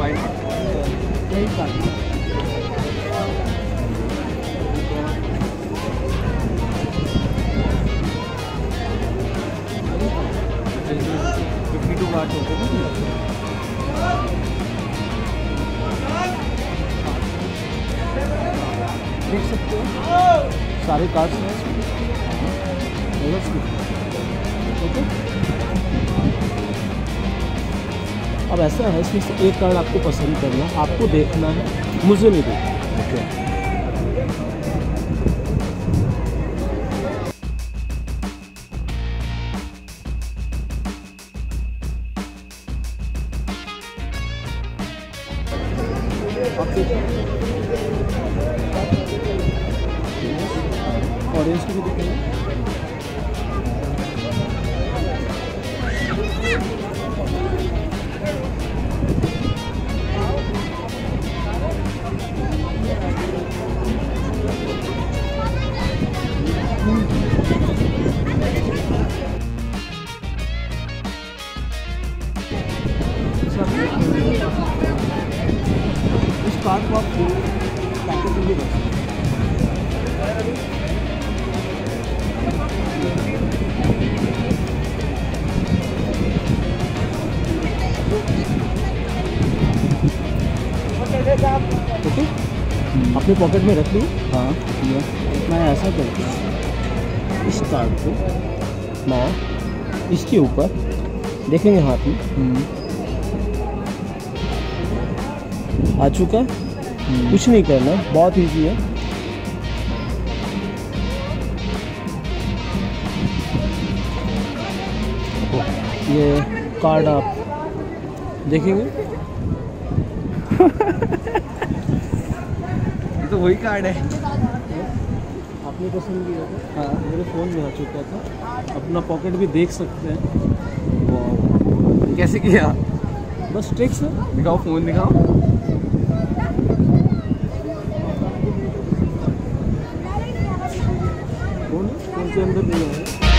why not? देख सकते हो सारे कार्ड्स हैं ओके। अब ऐसा है इसमें से एक कार्ड आपको पसंद करना है, आपको देखना है, मुझे नहीं देखना ओके। ऑरेंज को भी दिखेगा इस कार्ड को आप पैकेजिंग भी रख सकते हैं। ओके अपने पॉकेट में रख ली। हाँ मैं ऐसा करती हूँ इस कार्ड को मैं इसके ऊपर देखेंगे हाथ में आ चुका कुछ नहीं करना बहुत इजी है। ये कार्ड आप देखेंगे तो वही कार्ड है आपने पसंद किया था। हाँ मेरे फ़ोन में आ चुका था। अपना पॉकेट भी देख सकते हैं कैसे किया बस ट्रिक से। दिखाओ फ़ोन दिखाओ फोन के अंदर नहीं है।